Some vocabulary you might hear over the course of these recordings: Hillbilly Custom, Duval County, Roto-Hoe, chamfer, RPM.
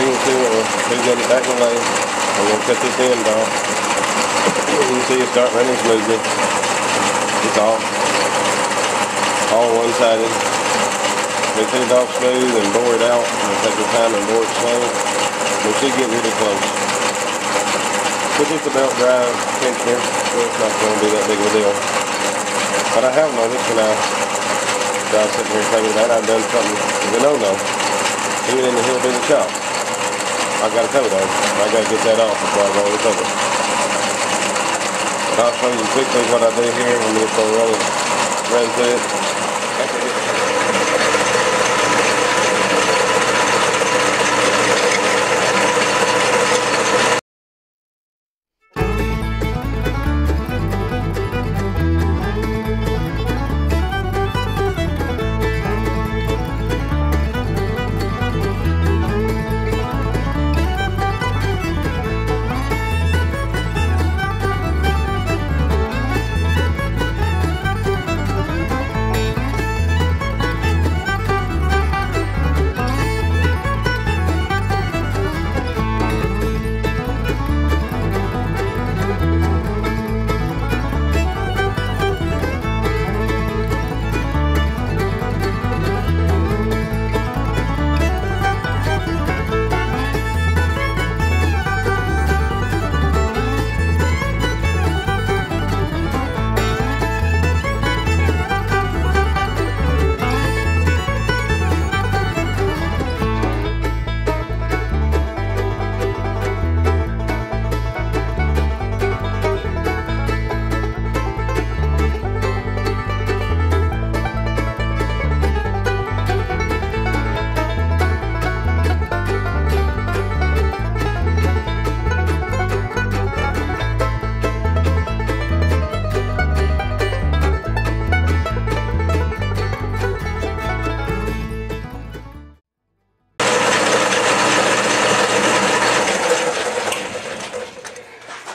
he was doing it. He's in the backing lane. I'm going to cut this end off. You can see it start running smoothly. It's all one-sided. They get it off smooth and bore it out. It'll take your time and bore it slow. But she's getting really close. But it's about dry tensioner, so it's not going to be that big of a deal. But I have noticed when I was sitting here thinking that I've done something with a no-no. Even in the hillbilly shop. I've got a coat on. I've got to get that off before I roll this over. But I'll show you quickly what I do here when this will run through it.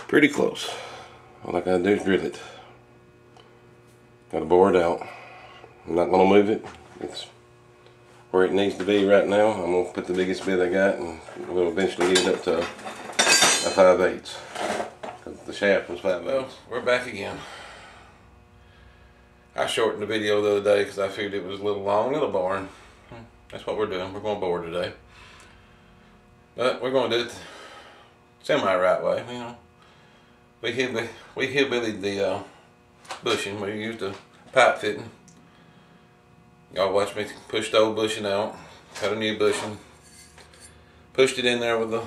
Pretty close. All I gotta do is drill it. Gotta bore it out. I'm not gonna move it. It's where it needs to be right now. I'm gonna put the biggest bit I got and we'll eventually get it up to a 5/8. The shaft was 5/8. Well, we're back again. I shortened the video the other day because I figured it was a little long, a little boring. That's what we're doing. We're gonna bore today. But we're gonna do it semi-right way, you know. We hillbillied the bushing. We used a pipe fitting. Y'all watched me push the old bushing out, cut a new bushing, pushed it in there with the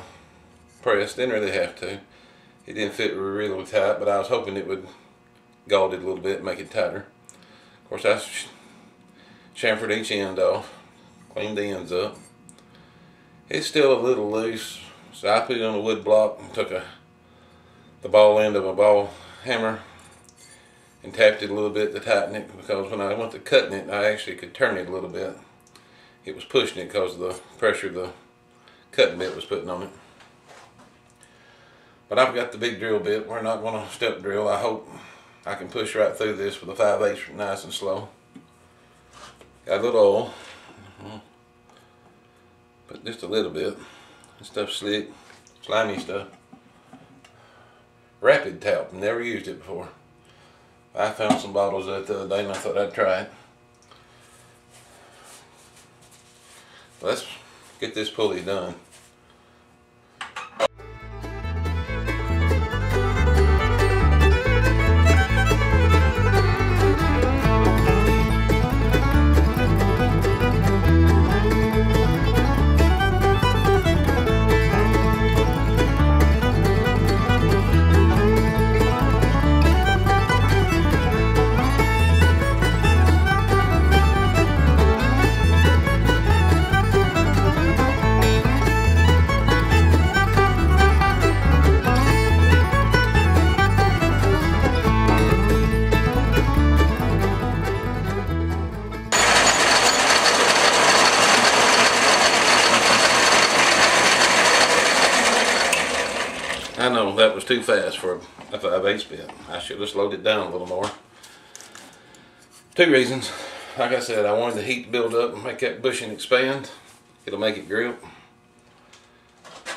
press. Didn't really have to. It didn't fit really tight, but I was hoping it would gaud it a little bit, make it tighter. Of course, I chamfered each end off, cleaned the ends up. It's still a little loose, so I put it on a wood block and took the ball end of a ball hammer and tapped it a little bit to tighten it, because when I went to cutting it I actually could turn it a little bit. It was pushing it because of the pressure the cutting bit was putting on it. But I've got the big drill bit. We're not going to step drill. I hope I can push right through this with a 5/8 nice and slow. Got a little oil, but just a little bit. This stuff's slick, slimy stuff. Rapid Tap, never used it before. I found some bottles of it the other day and I thought I'd try it. Let's get this pulley done. I know that was too fast for a 5/8 bit. I should have slowed it down a little more. Two reasons. Like I said, I wanted the heat to build up and make that bushing expand. It'll make it grip.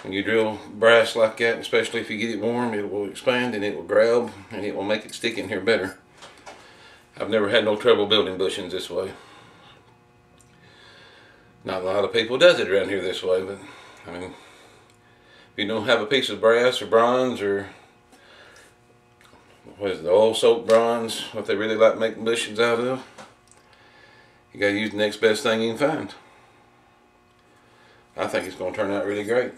When you drill brass like that, especially if you get it warm, it will expand and it will grab and it will make it stick in here better. I've never had no trouble building bushings this way. Not a lot of people does it around here this way, but I mean, if you don't have a piece of brass or bronze or what is it, the oil soap bronze, what they really like making bushings out of, you gotta use the next best thing you can find. I think it's gonna turn out really great.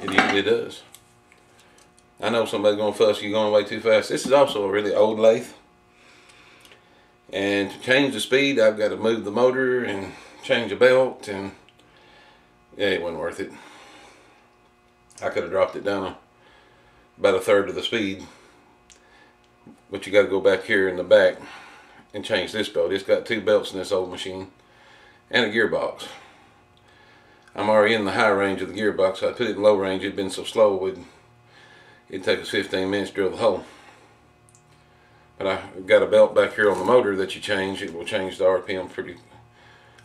It usually does. I know somebody's gonna fuss, you're going way too fast. This is also a really old lathe. And to change the speed, I've got to move the motor and change the belt, and yeah, it wasn't worth it. I could have dropped it down about a third of the speed, but you got to go back here in the back and change this belt. It's got two belts in this old machine and a gearbox. I'm already in the high range of the gearbox. I put it in low range. It'd been so slow, it'd take us 15 minutes to drill the hole. But I've got a belt back here on the motor that you change. It will change the RPM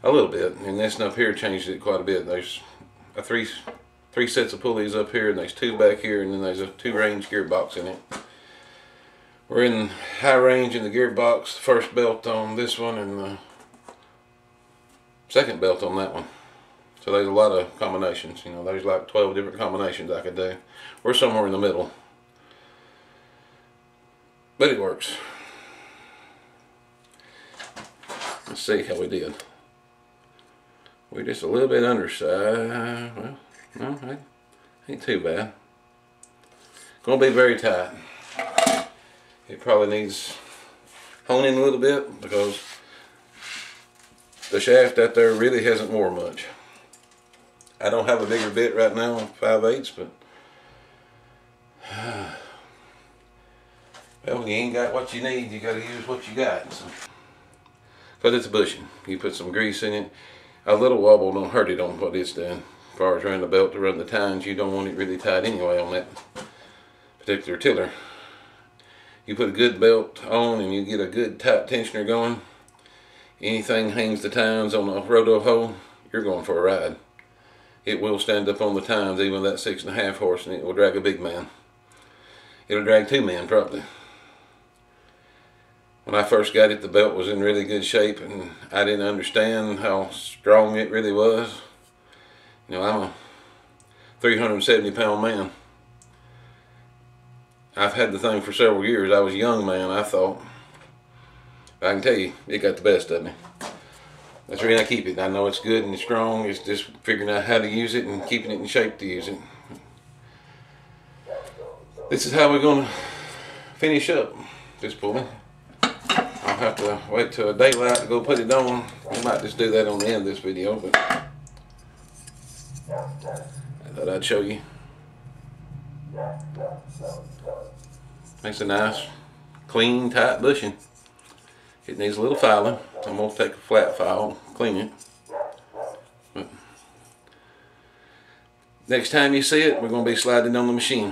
a little bit. And this one up here changes it quite a bit. There's three sets of pulleys up here, and there's two back here, and then there's a two-range gearbox in it. We're in high range in the gearbox, the first belt on this one, and the second belt on that one. So there's a lot of combinations. You know, there's like 12 different combinations I could do. We're somewhere in the middle. But it works. Let's see how we did. We're just a little bit undersized. Well, no, it ain't too bad. Gonna be very tight. It probably needs honing a little bit because the shaft out there really hasn't wore much. I don't have a bigger bit right now, 5/8, but well, you ain't got what you need, you gotta use what you got. So. But it's a bushing. You put some grease in it. A little wobble don't hurt it on what it's done. As far as around the belt to run the tines, you don't want it really tight anyway on that particular tiller. You put a good belt on and you get a good tight tensioner going. Anything hangs the tines on a Roto-Hoe, you're going for a ride. It will stand up on the tines, even that 6.5 horse, and it will drag a big man. It'll drag two men probably. When I first got it, the belt was in really good shape, and I didn't understand how strong it really was. You know, I'm a 370-pound man. I've had the thing for several years. I was a young man, I thought. But I can tell you, it got the best of me. That's the reason I keep it. I know it's good and it's strong. It's just figuring out how to use it and keeping it in shape to use it. This is how we're going to finish up this pulley. I'll have to wait till daylight to go put it on. We might just do that on the end of this video, but I thought I'd show you. Makes a nice, clean, tight bushing. It needs a little filing. I'm going to take a flat file, clean it. But next time you see it, we're going to be sliding on the machine.